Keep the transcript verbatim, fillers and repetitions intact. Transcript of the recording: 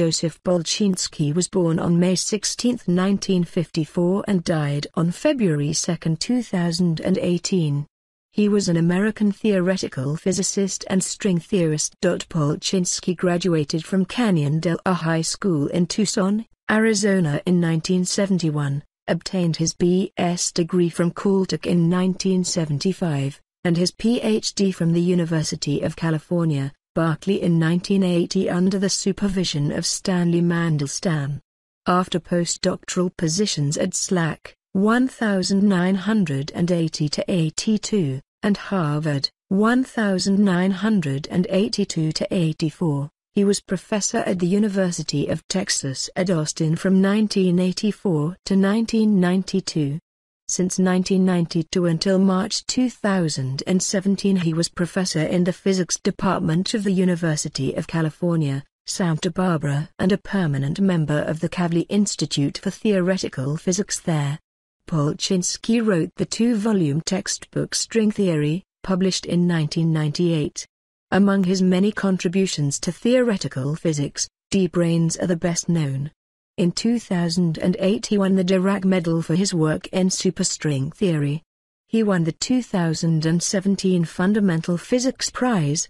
Joseph Polchinski was born on May sixteenth, nineteen fifty-four and died on February second, two thousand eighteen. He was an American theoretical physicist and string theorist. Polchinski graduated from Canyon del Oro High School in Tucson, Arizona in nineteen seventy-one, obtained his B S degree from Caltech in nineteen seventy-five, and his P H D from the University of California, Berkeley in nineteen eighty under the supervision of Stanley Mandelstam. After postdoctoral positions at SLAC, nineteen eighty to eighty-two, and Harvard, nineteen eighty-two to eighty-four, he was professor at the University of Texas at Austin from nineteen eighty-four to nineteen ninety-two. Since nineteen ninety-two until March two thousand seventeen he was professor in the physics department of the University of California, Santa Barbara and a permanent member of the Kavli Institute for Theoretical Physics there. Polchinski wrote the two-volume textbook String Theory, published in nineteen ninety-eight. Among his many contributions to theoretical physics, D-branes are the best known. In two thousand eight he won the Dirac Medal for his work in superstring theory. He won the two thousand seventeen Fundamental Physics Prize,